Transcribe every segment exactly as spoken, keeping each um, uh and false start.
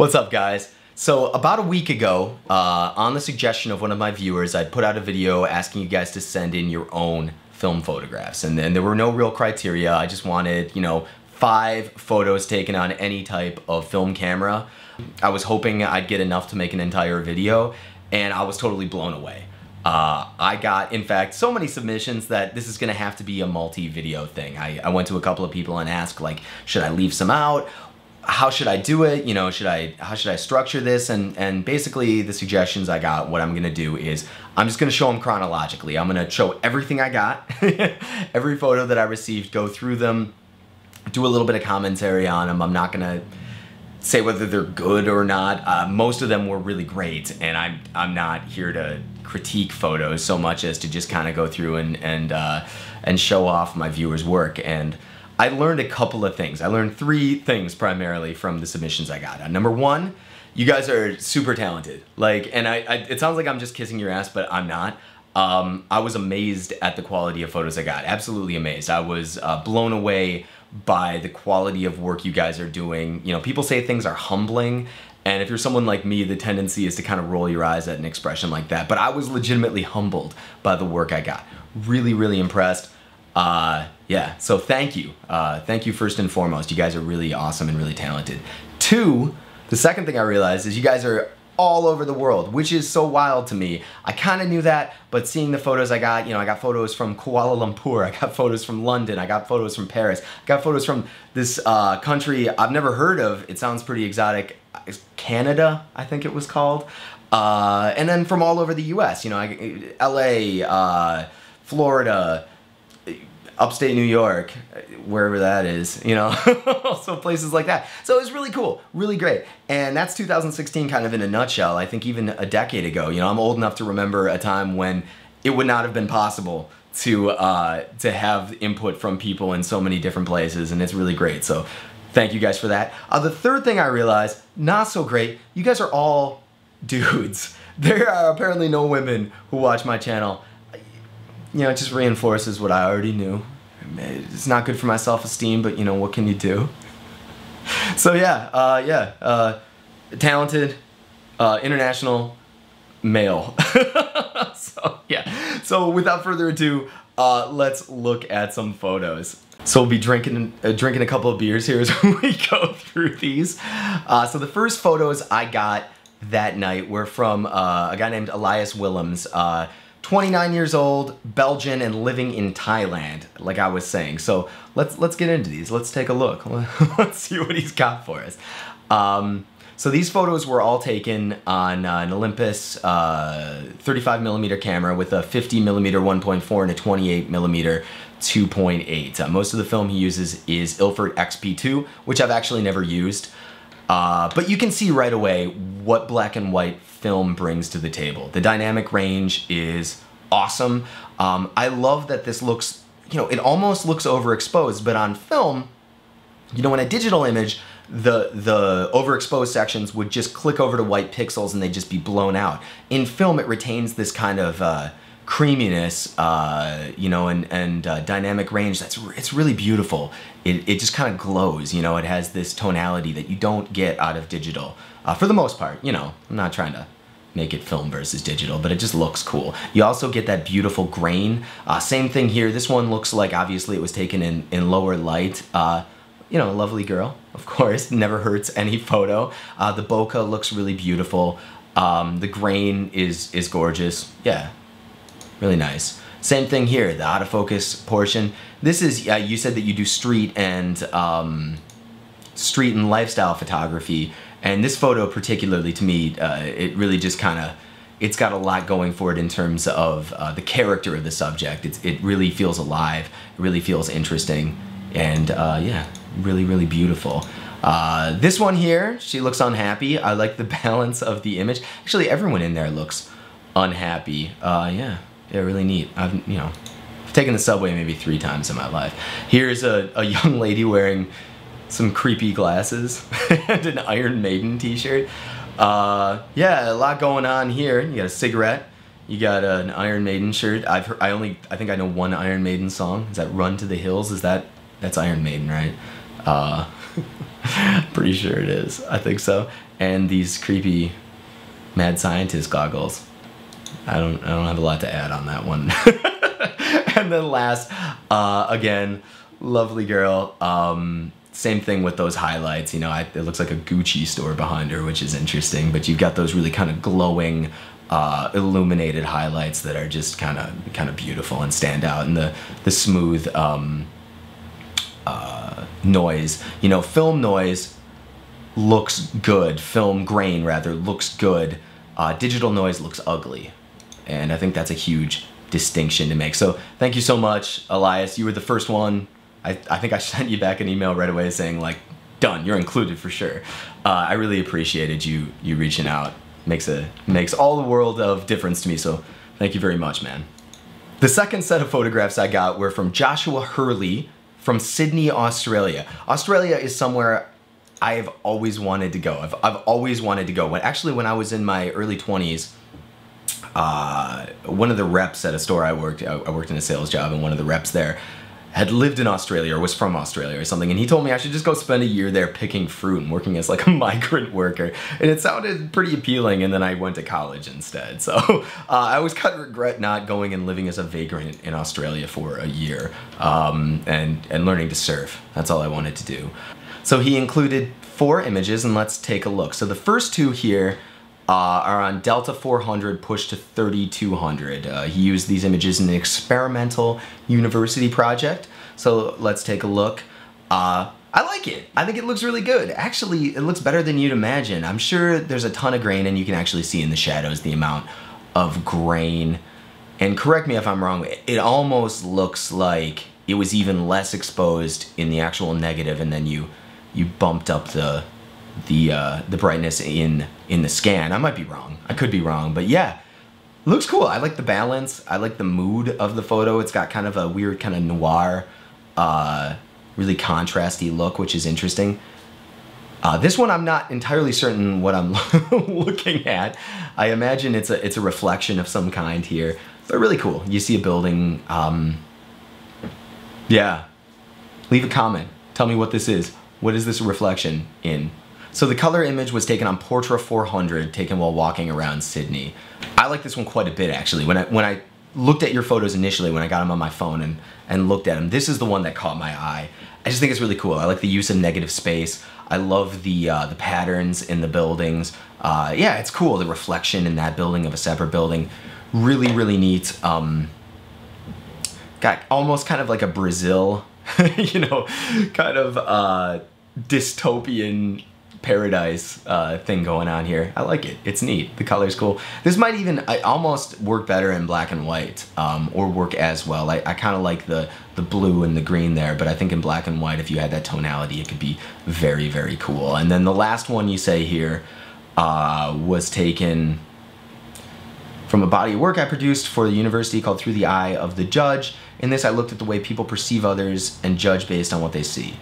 What's up, guys? So about a week ago, uh, on the suggestion of one of my viewers, I put out a video asking you guys to send in your own film photographs. And then there were no real criteria. I just wanted, you know, five photos taken on any type of film camera. I was hoping I'd get enough to make an entire video, and I was totally blown away. Uh, I got, in fact, so many submissions that this is gonna have to be a multi-video thing. I, I went to a couple of people and asked, like, should I leave some out? How should I do it? You know, should I, how should I structure this? And, and basically the suggestions I got, what I'm gonna do is I'm just gonna show them chronologically. I'm gonna show everything I got, every photo that I received, go through them, do a little bit of commentary on them. I'm not gonna say whether they're good or not. Uh, most of them were really great, and I'm, I'm not here to critique photos so much as to just kind of go through and, and, uh, and show off my viewers' work. And I learned a couple of things. I learned three things primarily from the submissions I got. Uh, number one, you guys are super talented. Like, and I, I, it sounds like I'm just kissing your ass, but I'm not. Um, I was amazed at the quality of photos I got. Absolutely amazed. I was uh, blown away by the quality of work you guys are doing. You know, people say things are humbling, and if you're someone like me, the tendency is to kind of roll your eyes at an expression like that. But I was legitimately humbled by the work I got. Really, really impressed. Uh, yeah, so thank you. Uh, thank you first and foremost. You guys are really awesome and really talented. Two, the second thing I realized is you guys are all over the world, which is so wild to me. I kind of knew that, but seeing the photos I got, you know, I got photos from Kuala Lumpur, I got photos from London, I got photos from Paris, I got photos from this uh, country I've never heard of. It sounds pretty exotic. Canada, I think it was called. Uh, and then from all over the U S, you know, I, L A, uh, Florida, upstate New York, wherever that is, you know, so places like that. So it was really cool, really great. And that's two thousand sixteen kind of in a nutshell. I think even a decade ago, you know, I'm old enough to remember a time when it would not have been possible to, uh, to have input from people in so many different places, and it's really great. So thank you guys for that. Uh, the third thing I realized, not so great, you guys are all dudes. There are apparently no women who watch my channel. You know, it just reinforces what I already knew. It's not good for my self-esteem, but, you know, what can you do? So, yeah, uh, yeah, uh, talented, uh, international, male. So, yeah. So, without further ado, uh, let's look at some photos. So we'll be drinking, uh, drinking a couple of beers here as we go through these. Uh, so the first photos I got that night were from uh, a guy named Elias Willems. Uh, twenty-nine years old, Belgian, and living in Thailand, like I was saying. So let's let's get into these. Let's take a look. Let's see what he's got for us. Um, so these photos were all taken on uh, an Olympus uh, thirty-five millimeter camera with a fifty millimeter one point four and a twenty-eight millimeter two point eight. Uh, most of the film he uses is Ilford X P two, which I've actually never used. Uh, but you can see right away what black and white film brings to the table. The dynamic range is awesome. Um, I love that this looks, you know, it almost looks overexposed, but on film, you know, in a digital image, the, the overexposed sections would just click over to white pixels and they'd just be blown out. In film, it retains this kind of uh, creaminess, uh, you know, and, and uh, dynamic range. That's, it's really beautiful. It, it just kind of glows, you know, it has this tonality that you don't get out of digital, uh, for the most part. You know, I'm not trying to make it film versus digital, but it just looks cool. You also get that beautiful grain. Uh, same thing here. This one looks like, obviously, it was taken in, in lower light. Uh, you know, lovely girl, of course, never hurts any photo. Uh, the bokeh looks really beautiful. Um, the grain is, is gorgeous. Yeah. Really nice. Same thing here, the out of focus portion. This is, uh, you said that you do street and um, street and lifestyle photography, and this photo particularly to me, uh, it really just kind of, it's got a lot going for it in terms of uh, the character of the subject. It's, it really feels alive, it really feels interesting, and uh, yeah, really, really beautiful. Uh, this one here, she looks unhappy. I like the balance of the image. Actually, everyone in there looks unhappy, uh, yeah. Yeah, really neat. I've, you know, I've taken the subway maybe three times in my life. Here's a, a young lady wearing some creepy glasses and an Iron Maiden t-shirt. Uh, yeah, a lot going on here. You got a cigarette. You got uh, an Iron Maiden shirt. I've heard, I only, I think I know one Iron Maiden song. Is that Run to the Hills? Is that, that's Iron Maiden, right? Uh, Pretty sure it is. I think so. And these creepy mad scientist goggles. I don't I don't have a lot to add on that one. And then last, uh, again, lovely girl. Um, same thing with those highlights. You know, I, it looks like a Gucci store behind her, which is interesting. But you've got those really kind of glowing, uh, illuminated highlights that are just kind of kind of beautiful and stand out. And the the smooth um, uh, noise. You know, film noise looks good. Film grain rather looks good. Uh, digital noise looks ugly, and I think that's a huge distinction to make. So thank you so much, Elias. You were the first one. I, I think I sent you back an email right away saying like, done, you're included for sure. Uh, I really appreciated you you reaching out. Makes a makes all the world of difference to me, so thank you very much, man. The second set of photographs I got were from Joshua Hurley from Sydney, Australia. Australia is somewhere I have always wanted to go. I've, I've always wanted to go. When, actually, when I was in my early twenties, Uh, one of the reps at a store I worked, I worked in a sales job, and one of the reps there had lived in Australia or was from Australia or something, and he told me I should just go spend a year there picking fruit and working as like a migrant worker, and it sounded pretty appealing, and then I went to college instead. So uh, I always kind of regret not going and living as a vagrant in Australia for a year, um, and, and learning to surf. That's all I wanted to do. So he included four images, and let's take a look. So the first two here Uh, are on Delta four hundred pushed to thirty-two hundred. Uh, he used these images in an experimental university project. So let's take a look. Uh, I like it. I think it looks really good. Actually, it looks better than you'd imagine. I'm sure there's a ton of grain, and you can actually see in the shadows the amount of grain. And correct me if I'm wrong, it almost looks like it was even less exposed in the actual negative, and then you, you bumped up the the uh, the brightness in in the scan. I might be wrong. I could be wrong, but yeah, looks cool. I like the balance. I like the mood of the photo. It's got kind of a weird kind of noir, uh, really contrasty look, which is interesting. Uh, this one I'm not entirely certain what I'm looking at. I imagine it's a it's a reflection of some kind here, but really cool. You see a building. Um, yeah, leave a comment. Tell me what this is. What is this reflection in? So the color image was taken on Portra four hundred, taken while walking around Sydney. I like this one quite a bit, actually. When I when I looked at your photos initially, when I got them on my phone and, and looked at them, this is the one that caught my eye. I just think it's really cool. I like the use of negative space. I love the uh, the patterns in the buildings. Uh, yeah, it's cool. The reflection in that building of a separate building. Really, really neat. Um, got almost kind of like a Brazil, you know, kind of uh, dystopian paradise uh, thing going on here. I like it. It's neat. The color's cool. This might even I almost work better in black and white, um, or work as well. I, I kind of like the, the blue and the green there, but I think in black and white, if you had that tonality, it could be very, very cool. And then the last one you say here uh, was taken from a body of work I produced for the university called Through the Eye of the Judge. In this, I looked at the way people perceive others and judge based on what they see.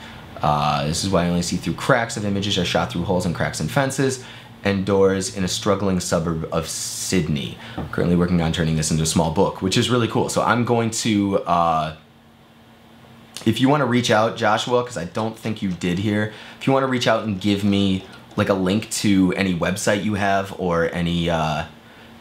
Uh, this is why I only see through cracks of images. I shot through holes and cracks in fences and doors in a struggling suburb of Sydney. I'm currently working on turning this into a small book, which is really cool. So I'm going to, uh, if you want to reach out, Joshua, because I don't think you did here, if you want to reach out and give me like a link to any website you have or any, uh,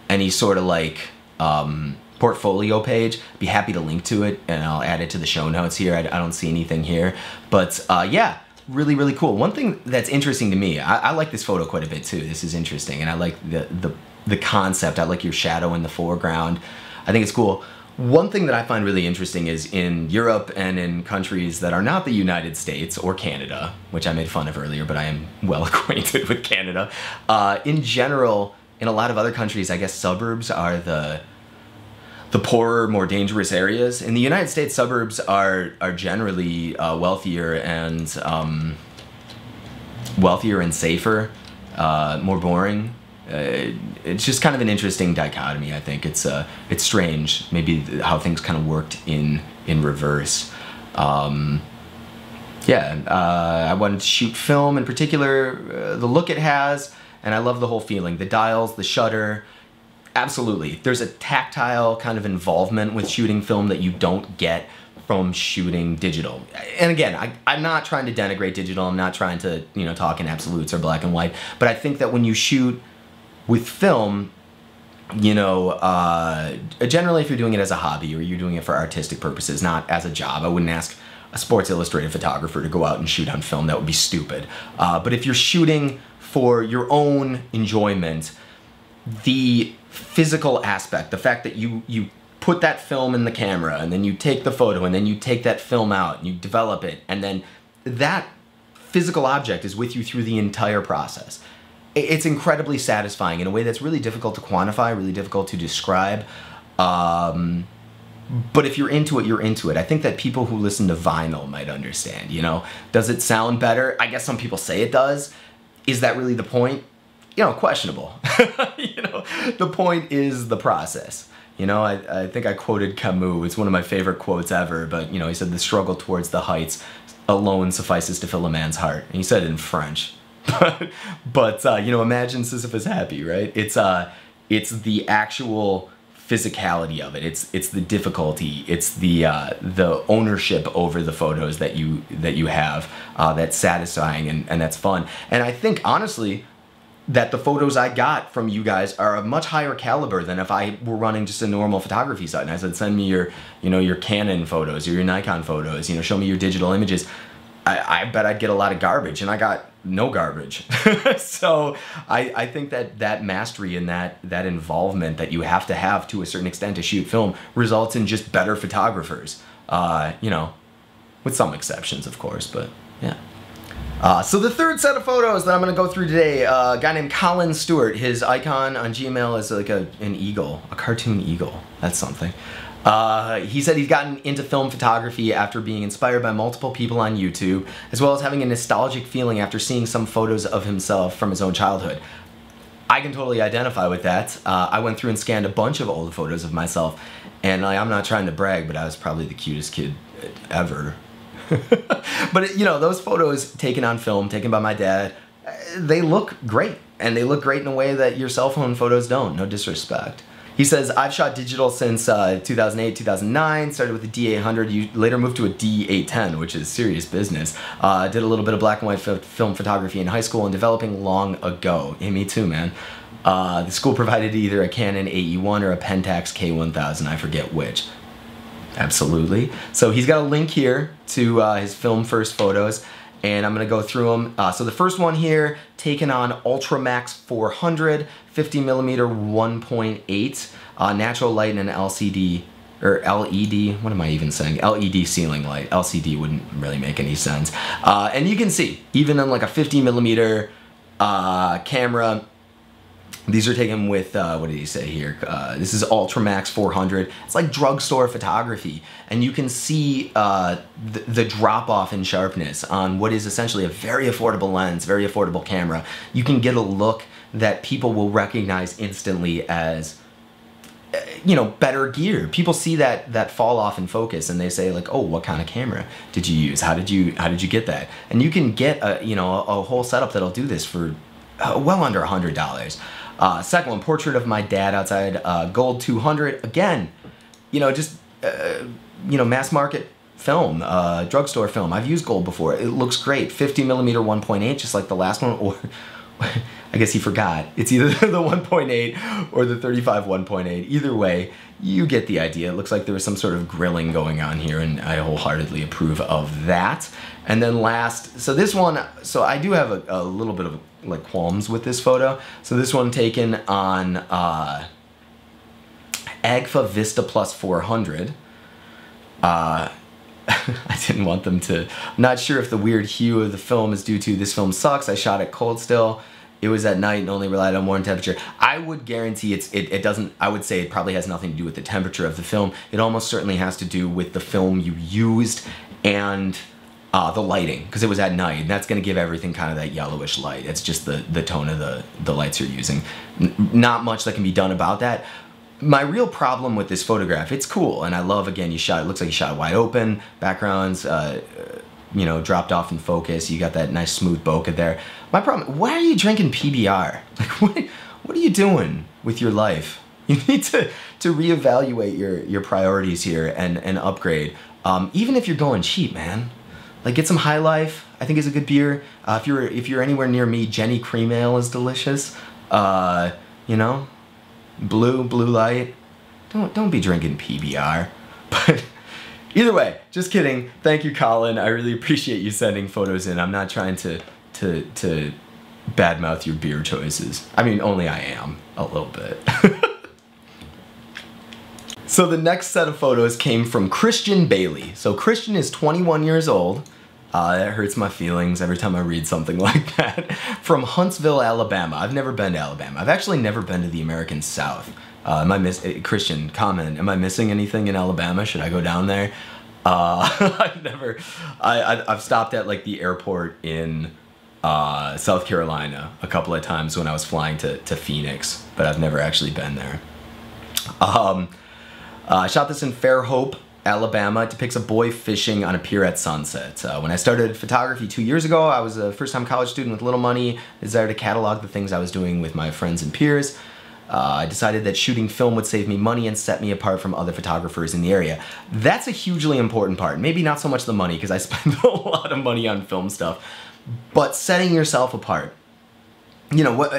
any sort of like, um, portfolio page, be happy to link to it, and I'll add it to the show notes here. I, I don't see anything here, but uh, yeah, really, really cool. One thing that's interesting to me, I, I like this photo quite a bit too. This is interesting, and I like the, the, the concept. I like your shadow in the foreground. I think it's cool. One thing that I find really interesting is in Europe and in countries that are not the United States or Canada, which I made fun of earlier, but I am well acquainted with Canada. Uh, in general, in a lot of other countries, I guess suburbs are the the poorer, more dangerous areas. In the United States, suburbs are are generally uh, wealthier and um, wealthier and safer, uh, more boring. Uh, it's just kind of an interesting dichotomy. I think it's uh, it's strange, maybe how things kind of worked in in reverse. Um, yeah, uh, I wanted to shoot film in particular, uh, the look it has, and I love the whole feeling. The dials, the shutter. Absolutely. There's a tactile kind of involvement with shooting film that you don't get from shooting digital. And again, I, I'm not trying to denigrate digital. I'm not trying to, you know, talk in absolutes or black and white. But I think that when you shoot with film, you know, uh, generally if you're doing it as a hobby or you're doing it for artistic purposes, not as a job, I wouldn't ask a Sports Illustrated photographer to go out and shoot on film. That would be stupid. Uh, but if you're shooting for your own enjoyment, the physical aspect, the fact that you, you put that film in the camera and then you take the photo and then you take that film out and you develop it, and then that physical object is with you through the entire process. It's incredibly satisfying in a way that's really difficult to quantify, really difficult to describe. Um, but if you're into it, you're into it. I think that people who listen to vinyl might understand, you know? Does it sound better? I guess some people say it does. Is that really the point? You know, questionable. You know, the point is the process. You know, I, I think I quoted Camus. It's one of my favorite quotes ever, but, you know, he said, "The struggle towards the heights alone suffices to fill a man's heart." And he said it in French. But, but uh, you know, imagine Sisyphus happy, right? It's, uh, it's the actual physicality of it. It's, it's the difficulty. It's the, uh, the ownership over the photos that you, that you have, uh, that's satisfying and, and that's fun. And I think, honestly, that the photos I got from you guys are a much higher caliber than if I were running just a normal photography site and I said, send me your, you know, your Canon photos or your Nikon photos, you know, show me your digital images. I, I bet I'd get a lot of garbage, and I got no garbage. So I, I think that that mastery and that, that involvement that you have to have to a certain extent to shoot film results in just better photographers, uh, you know, with some exceptions, of course, but yeah. Uh, so the third set of photos that I'm going to go through today, uh, a guy named Colin Stewart. His icon on Gmail is like a, an eagle, a cartoon eagle. That's something. Uh, he said he's gotten into film photography after being inspired by multiple people on YouTube, as well as having a nostalgic feeling after seeing some photos of himself from his own childhood. I can totally identify with that. Uh, I went through and scanned a bunch of old photos of myself, and I, I'm not trying to brag, but I was probably the cutest kid ever. But, you know, those photos taken on film, taken by my dad, they look great. And they look great in a way that your cell phone photos don't. No disrespect. He says, I've shot digital since uh, two thousand eight, two thousand nine, started with a D eight hundred, you later moved to a D eight ten, which is serious business. Uh, did a little bit of black and white film photography in high school and developing long ago. Hey, me too, man. Uh, the school provided either a Canon A E one or a Pentax K one thousand, I forget which. Absolutely. So he's got a link here to uh, his film first photos, and I'm going to go through them. Uh, so the first one here, taken on Ultra Max four hundred, fifty millimeter one point eight, uh, natural light and an L C D, or L E D, what am I even saying? L E D ceiling light. L C D wouldn't really make any sense. Uh, and you can see, even on like a fifty millimeter uh, camera, these are taken with, uh, what did he say here? Uh, this is Ultramax four hundred. It's like drugstore photography. And you can see uh, the, the drop-off in sharpness on what is essentially a very affordable lens, very affordable camera. You can get a look that people will recognize instantly as, you know, better gear. People see that, that fall off in focus and they say like, oh, what kind of camera did you use? How did you, how did you get that? And you can get a, you know, a whole setup that'll do this for uh, well under one hundred dollars. Uh, second one, portrait of my dad outside, uh, gold two hundred. Again, you know, just, uh, you know, mass market film, uh, drugstore film. I've used gold before. It looks great. fifty millimeter one point eight, just like the last one, or I guess he forgot. It's either the one point eight or the thirty-five one point eight. Either way, you get the idea. It looks like there was some sort of grilling going on here, and I wholeheartedly approve of that. And then last, so this one, so I do have a, a little bit of like qualms with this photo. So this one taken on uh, Agfa Vista Plus four hundred. Uh, I didn't want them to, I'm not sure if the weird hue of the film is due to this film sucks. I shot it cold still. It was at night and only relied on warm temperature. I would guarantee it's, it, it doesn't, I would say it probably has nothing to do with the temperature of the film. It almost certainly has to do with the film you used and uh, the lighting, because it was at night. And that's going to give everything kind of that yellowish light. It's just the, the tone of the, the lights you're using. N- not much that can be done about that. My real problem with this photograph, it's cool, and I love, again, you shot, it looks like you shot wide open, backgrounds, uh, you know, dropped off in focus, you got that nice smooth bokeh there. My problem, why are you drinking P B R? Like, what, what are you doing with your life? You need to, to reevaluate your, your priorities here and, and upgrade. Um, even if you're going cheap, man, like get some High Life. I think is a good beer. Uh, if you're if you're anywhere near me, Jenny Cream Ale is delicious. Uh, you know, Blue Blue Light. Don't don't be drinking P B R. But either way, just kidding. Thank you, Colin. I really appreciate you sending photos in. I'm not trying to to to badmouth your beer choices. I mean, only I am a little bit. So the next set of photos came from Christian Bailey. So Christian is twenty-one years old. Uh, that hurts my feelings every time I read something like that. From Huntsville, Alabama. I've never been to Alabama. I've actually never been to the American South. Uh, am I miss uh, Christian, comment, am I missing anything in Alabama? Should I go down there? Uh, I've never, I, I, I've stopped at like the airport in uh, South Carolina a couple of times when I was flying to, to Phoenix, but I've never actually been there. Um, uh, I shot this in Fairhope, Alabama. It depicts a boy fishing on a pier at sunset. Uh, when I started photography two years ago, I was a first-time college student with little money, desire to catalog the things I was doing with my friends and peers. Uh, I decided that shooting film would save me money and set me apart from other photographers in the area. That's a hugely important part. Maybe not so much the money, because I spend a lot of money on film stuff, but setting yourself apart. You know, what,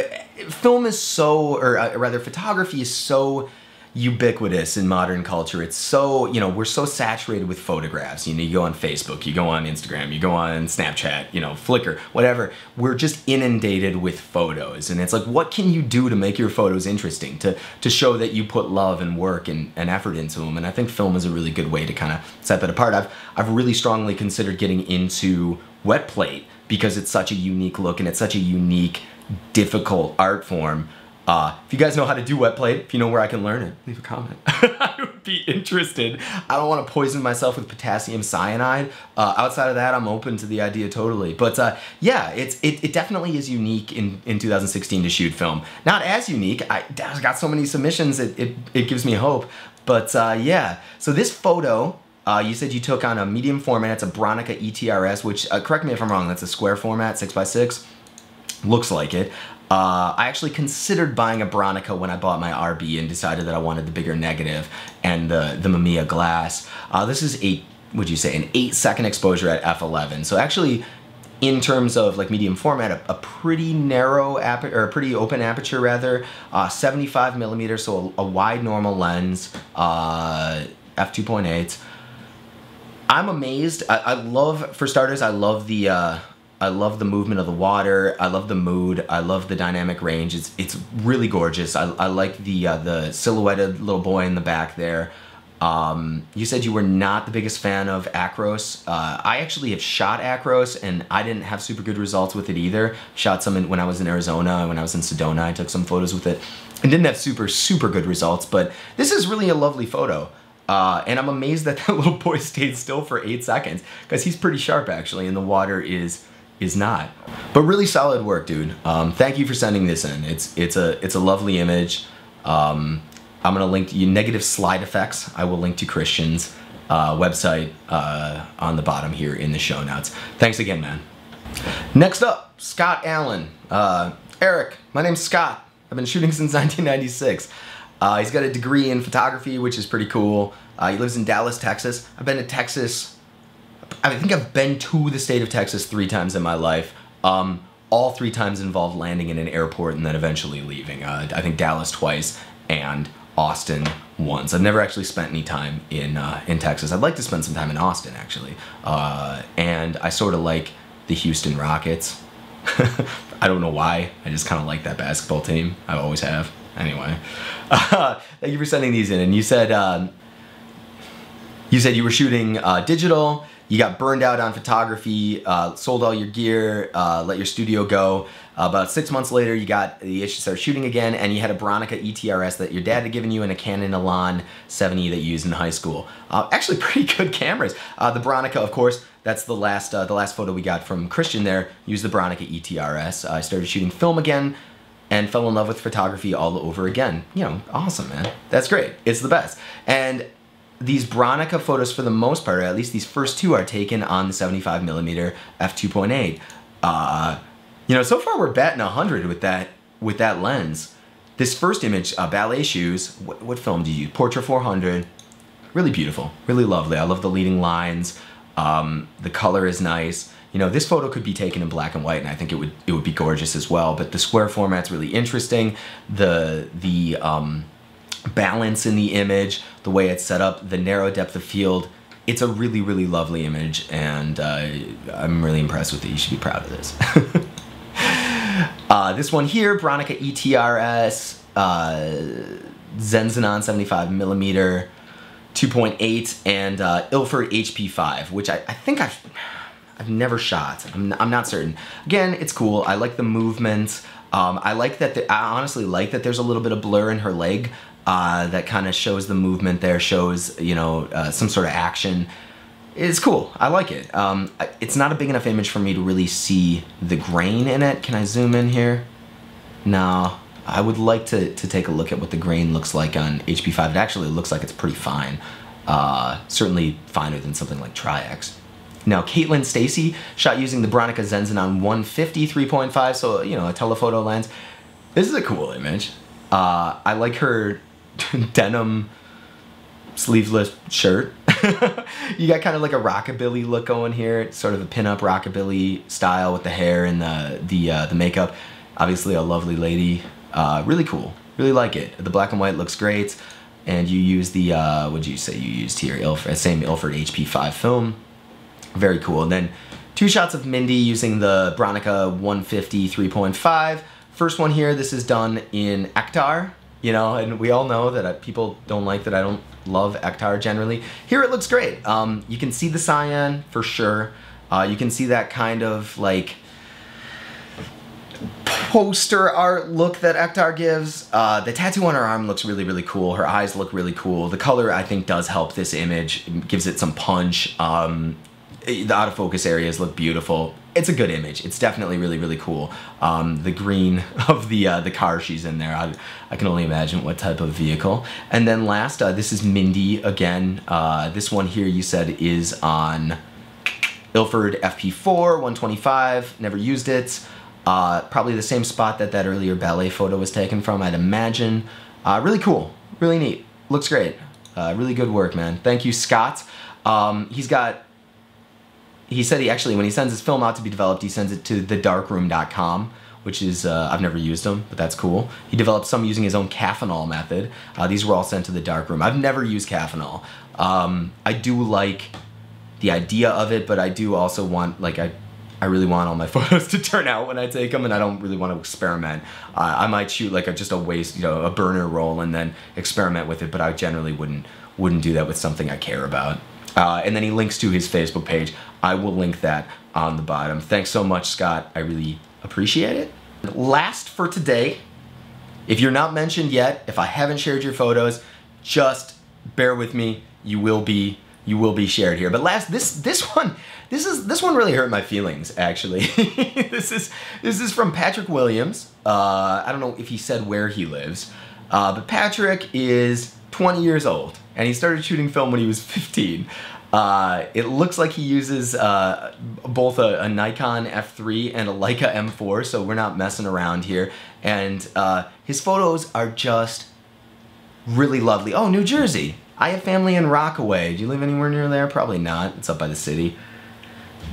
film is so, or uh, rather photography is so ubiquitous in modern culture. It's so, you know, we're so saturated with photographs. You know, you go on Facebook, you go on Instagram, you go on Snapchat, you know, Flickr, whatever. We're just inundated with photos. And it's like, what can you do to make your photos interesting, to, to show that you put love and work and, and effort into them? And I think film is a really good way to kind of set that apart. I've, I've really strongly considered getting into wet plate because it's such a unique look and it's such a unique, difficult art form. Uh, if you guys know how to do wet plate, if you know where I can learn it, leave a comment. I would be interested. I don't want to poison myself with potassium cyanide. Uh, outside of that, I'm open to the idea totally. But uh, yeah, it's, it, it definitely is unique in, in two thousand sixteen to shoot film. Not as unique. I, I got so many submissions, it, it, it gives me hope. But uh, yeah, so this photo, uh, you said you took on a medium format. It's a Bronica E T R S, which, uh, correct me if I'm wrong, that's a square format, six by six. Looks like it. Uh, I actually considered buying a Bronica when I bought my R B and decided that I wanted the bigger negative and the, the Mamiya glass. Uh, this is eight, would you say, an eight second exposure at f eleven. So actually, in terms of like medium format, a, a pretty narrow aperture, or a pretty open aperture rather, uh, seventy-five millimeters, so a, a wide normal lens, uh, f two point eight. I'm amazed. I, I love, for starters, I love the, uh, I love the movement of the water. I love the mood. I love the dynamic range. It's it's really gorgeous. I, I like the uh, the silhouetted little boy in the back there. Um, you said you were not the biggest fan of Acros. Uh, I actually have shot Acros and I didn't have super good results with it either. Shot some in, when I was in Arizona, when I was in Sedona, I took some photos with it and didn't have super, super good results, but this is really a lovely photo. Uh, and I'm amazed that that little boy stayed still for eight seconds because he's pretty sharp actually and the water is is not. But really solid work, dude. Um, thank you for sending this in. It's it's a it's a lovely image. Um, I'm gonna link to you negative slide effects. I will link to Christian's uh, website uh, on the bottom here in the show notes. Thanks again, man. Next up, Scott Allen. Uh, Eric, my name's Scott. I've been shooting since nineteen ninety-six. Uh, he's got a degree in photography, which is pretty cool. Uh, he lives in Dallas, Texas. I've been to Texas. I think I've been to the state of Texas three times in my life. Um, all three times involved landing in an airport and then eventually leaving. Uh, I think Dallas twice and Austin once. I've never actually spent any time in uh, in Texas. I'd like to spend some time in Austin, actually. Uh, and I sort of like the Houston Rockets. I don't know why. I just kind of like that basketball team. I always have. Anyway. Uh, thank you for sending these in. And you said, um, you, said you were shooting uh, digital. You got burned out on photography, uh, sold all your gear, uh, let your studio go. Uh, about six months later, you got the issue, started shooting again, and you had a Bronica E T R S that your dad had given you and a Canon Elan seventy that you used in high school. Uh, actually, pretty good cameras. Uh, the Bronica, of course, that's the last uh, the last photo we got from Christian there. Used the Bronica E T R S. Uh, I started shooting film again and fell in love with photography all over again. You know, awesome, man. That's great. It's the best. And these Bronica photos, for the most part, or at least these first two, are taken on the seventy-five millimeter f two point eight. Uh, you know, so far we're batting a hundred with that with that lens. This first image, uh, ballet shoes. What, what film do you use? Portra four hundred. really beautiful, really lovely. I love the leading lines. Um, the color is nice. You know, this photo could be taken in black and white, and I think it would it would be gorgeous as well. But the square format's really interesting. The the um, balance in the image, the way it's set up, the narrow depth of field. It's a really, really lovely image, and uh, I'm really impressed with it. You should be proud of this. uh, this one here, Bronica E T R S, uh, Zenzanon seventy-five millimeter, two point eight, and uh, Ilford H P five, which I, I think I've, I've never shot. I'm, I'm not certain. Again, it's cool. I like the movement. Um, I like that. The, I honestly like that there's a little bit of blur in her leg. Uh, that kind of shows the movement there, shows, you know, uh, some sort of action. It's cool. I like it. Um, it's not a big enough image for me to really see the grain in it. Can I zoom in here? No. I would like to, to take a look at what the grain looks like on H P five. It actually looks like it's pretty fine. Uh, certainly finer than something like Tri-X. Now, Caitlin Stacy shot using the Bronica Zenzanon one fifty three point five, so, you know, a telephoto lens. This is a cool image. Uh, I like her denim sleeveless shirt. You got kind of like a rockabilly look going here. It's sort of a pinup rockabilly style with the hair and the the uh, the makeup. Obviously a lovely lady. Uh, really cool. Really like it. The black and white looks great. And you use the uh, what did you say you used here? Ilford, same Ilford H P five film. Very cool. And then two shots of Mindy using the Bronica one fifty three point five. First one here. This is done in Ektar. You know, and we all know that people don't like that I don't love Ektar generally. Here it looks great. Um, you can see the cyan for sure. Uh, you can see that kind of like poster art look that Ektar gives. Uh, the tattoo on her arm looks really, really cool. Her eyes look really cool. The color I think does help this image. It gives it some punch. Um, the out of focus areas look beautiful. It's a good image. It's definitely really, really cool. Um, the green of the uh, the car she's in there, I, I can only imagine what type of vehicle. And then last, uh, this is Mindy again. Uh, this one here you said is on Ilford F P four, one twenty-five, never used it. Uh, probably the same spot that that earlier ballet photo was taken from, I'd imagine. Uh, really cool, really neat, looks great. Uh, really good work, man. Thank you, Scott. Um, he's got He said he actually, when he sends his film out to be developed, he sends it to the dark room dot com, which is, uh, I've never used them, but that's cool. He developed some using his own caffeanol method. Uh, these were all sent to the Dark Room. I've never used caffeanol. Um, I do like the idea of it, but I do also want, like, I, I really want all my photos to turn out when I take them, and I don't really want to experiment. Uh, I might shoot, like, a, just a waste, you know, a burner roll and then experiment with it, but I generally wouldn't, wouldn't do that with something I care about. Uh, and then he links to his Facebook page. I will link that on the bottom. Thanks so much, Scott. I really appreciate it. Last for today, if you're not mentioned yet, if I haven't shared your photos, just bear with me. You will be, you will be shared here. But last, this this one, this is this one really hurt my feelings. Actually, this is this is from Patrick Williams. Uh, I don't know if he said where he lives, uh, but Patrick is twenty years old, and he started shooting film when he was fifteen. Uh, it looks like he uses uh, both a, a Nikon F three and a Leica M four, so we're not messing around here. And uh, his photos are just really lovely. Oh, New Jersey. I have family in Rockaway. Do you live anywhere near there? Probably not. It's up by the city.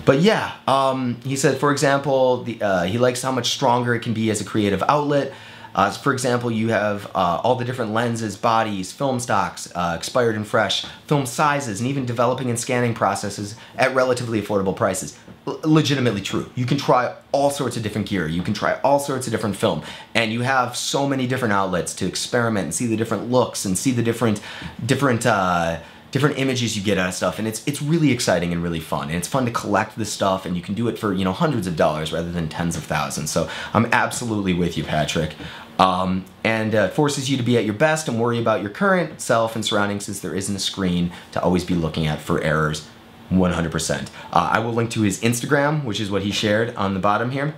But yeah, um, he said, for example, the, uh, he likes how much stronger it can be as a creative outlet. Uh, so for example, you have uh, all the different lenses, bodies, film stocks, uh, expired and fresh, film sizes, and even developing and scanning processes at relatively affordable prices. L- legitimately true. You can try all sorts of different gear. You can try all sorts of different film. And you have so many different outlets to experiment and see the different looks and see the different, different, uh, different images you get out of stuff. And it's, it's really exciting and really fun. And it's fun to collect this stuff, and you can do it for, you know, hundreds of dollars rather than tens of thousands. So I'm absolutely with you, Patrick. Um, and uh, forces you to be at your best and worry about your current self and surroundings, since there isn't a screen to always be looking at for errors. one hundred percent. Uh, I will link to his Instagram, which is what he shared on the bottom here.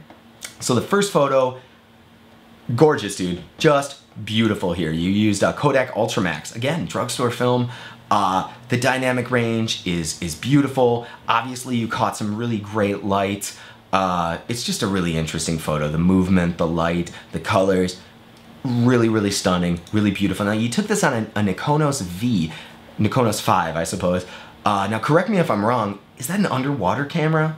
So the first photo, gorgeous, dude. Just beautiful here. You used uh, Kodak Ultramax. Again, drugstore film. Uh, the dynamic range is, is beautiful. Obviously, you caught some really great light. Uh, it's just a really interesting photo. The movement, the light, the colors. Really, really stunning, really beautiful. Now, you took this on a, a Nikonos V. Nikonos V, I suppose. Uh, now correct me if I'm wrong, is that an underwater camera?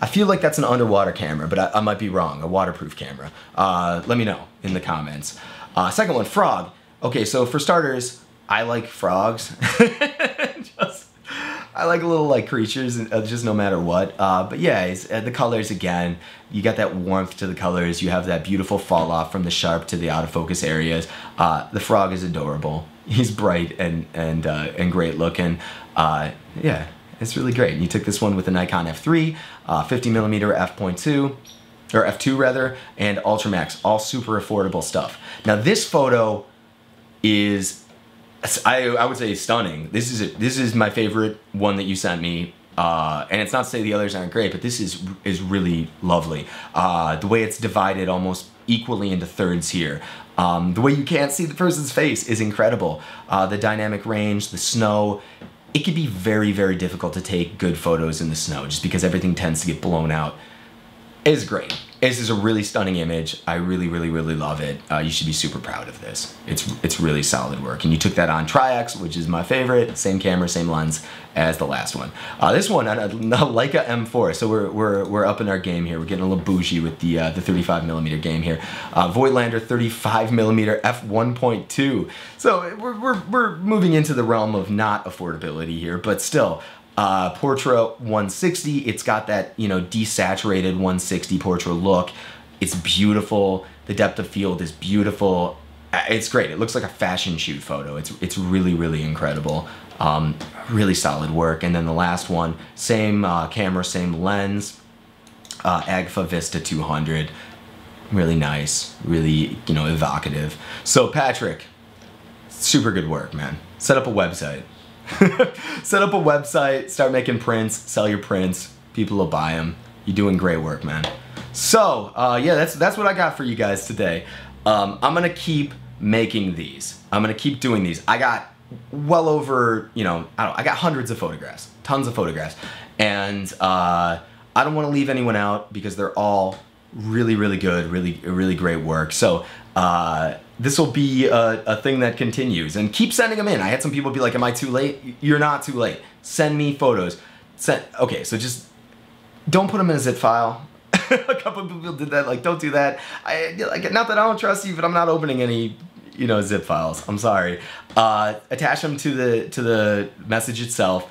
I feel like that's an underwater camera, but I, I might be wrong, a waterproof camera. Uh, let me know in the comments. Uh, second one, frog. Okay, so for starters, I like frogs. Just, I like little like creatures, uh, just no matter what. Uh, but yeah, it's, uh, the colors again, you got that warmth to the colors, you have that beautiful fall off from the sharp to the out of focus areas. Uh, the frog is adorable. He's bright and, and, uh, and great looking. Uh, yeah, it's really great. And you took this one with the Nikon F three, uh, fifty millimeter f point two, or f two rather, and Ultramax, all super affordable stuff. Now this photo is, I, I would say, stunning. This is a, this is my favorite one that you sent me, uh, and it's not to say the others aren't great, but this is is really lovely. Uh, the way it's divided almost equally into thirds here. Um, the way you can't see the person's face is incredible. Uh, the dynamic range, the snow. It can be very, very difficult to take good photos in the snow just because everything tends to get blown out. It's great. This is a really stunning image. I really, really, really love it. Uh, you should be super proud of this. It's it's really solid work. And you took that on Tri-X, which is my favorite. Same camera, same lens as the last one. Uh, this one, a, a Leica M four. So we're, we're, we're up in our game here. We're getting a little bougie with the uh, the thirty-five millimeter game here. Uh, Voigtlander thirty-five millimeter f one point two. So we're, we're, we're moving into the realm of not affordability here, but still. Uh, Portra one sixty, it's got that, you know, desaturated one sixty Portra look. It's beautiful. The depth of field is beautiful. It's great. It looks like a fashion shoot photo. It's, it's really, really incredible. Um, really solid work. And then the last one, same uh, camera, same lens, uh, Agfa Vista two hundred. Really nice, really, you know, evocative. So Patrick, super good work, man. Set up a website. Set up a website, start making prints, sell your prints, people will buy them. You're doing great work, man. So, uh, yeah, that's that's what I got for you guys today. Um, I'm gonna keep making these. I'm gonna keep doing these. I got well over, you know, I don't know, I got hundreds of photographs, tons of photographs, and uh, I don't want to leave anyone out because they're all really, really good, really, really great work. So. Uh, This will be a, a thing that continues, and keep sending them in. I had some people be like, am I too late? You're not too late. Send me photos. Send, okay, so just don't put them in a zip file. A couple of people did that, like, don't do that. I, like, not that I don't trust you, but I'm not opening any, you know, zip files. I'm sorry. Uh, attach them to the, to the message itself.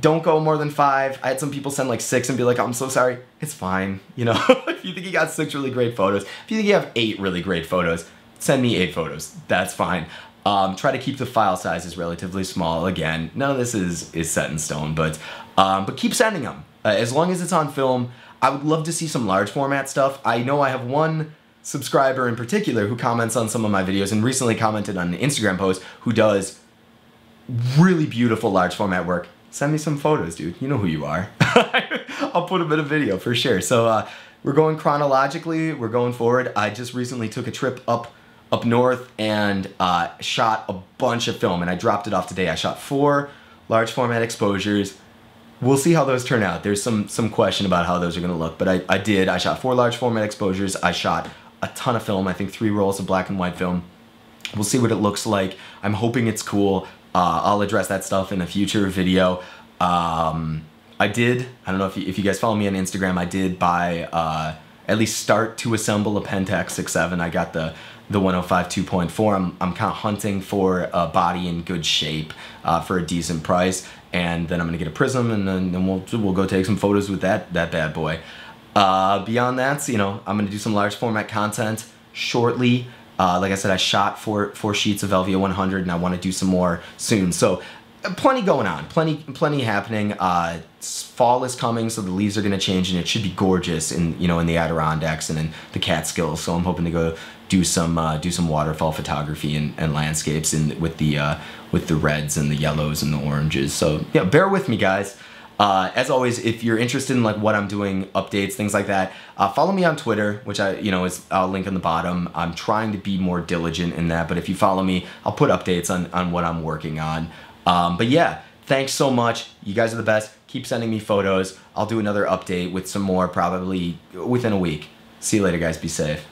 Don't go more than five. I had some people send like six and be like, oh, I'm so sorry. It's fine. You know, if you think you got six really great photos, if you think you have eight really great photos, send me eight photos. That's fine. Um, try to keep the file sizes relatively small. Again, none of this is is set in stone, but um, but keep sending them. Uh, as long as it's on film, I would love to see some large format stuff. I know I have one subscriber in particular who comments on some of my videos and recently commented on an Instagram post who does really beautiful large format work. Send me some photos, dude. You know who you are. I'll put them in a video for sure. So uh, we're going chronologically. We're going forward. I just recently took a trip up up north and uh, shot a bunch of film, and I dropped it off today. I shot four large format exposures. We'll see how those turn out. There's some some question about how those are gonna look, but I, I did. I shot four large format exposures. I shot a ton of film. I think three rolls of black and white film. We'll see what it looks like. I'm hoping it's cool. Uh, I'll address that stuff in a future video. Um, I did, I don't know if you, if you guys follow me on Instagram, I did buy, uh, at least start to assemble a Pentax sixty-seven. I got the the one oh five two point four. I'm, I'm kind of hunting for a body in good shape uh, for a decent price, and then I'm gonna get a prism, and then, then we'll we'll go take some photos with that that bad boy. Uh, beyond that, you know, I'm gonna do some large format content shortly. Uh, like I said, I shot four four sheets of L V one hundred, and I want to do some more soon. So. Plenty going on, plenty plenty happening. Uh, fall is coming, so the leaves are going to change, and it should be gorgeous in, you know, in the Adirondacks and in the Catskills. So I'm hoping to go do some uh, do some waterfall photography and, and landscapes in with the uh, with the reds and the yellows and the oranges. So yeah, bear with me, guys. Uh, as always, if you're interested in like what I'm doing, updates, things like that, uh, follow me on Twitter, which I, you know, is I'll link on the bottom. I'm trying to be more diligent in that, but if you follow me, I'll put updates on on what I'm working on. Um, but yeah, thanks so much. You guys are the best. Keep sending me photos. I'll do another update with some more probably within a week. See you later, guys. Be safe.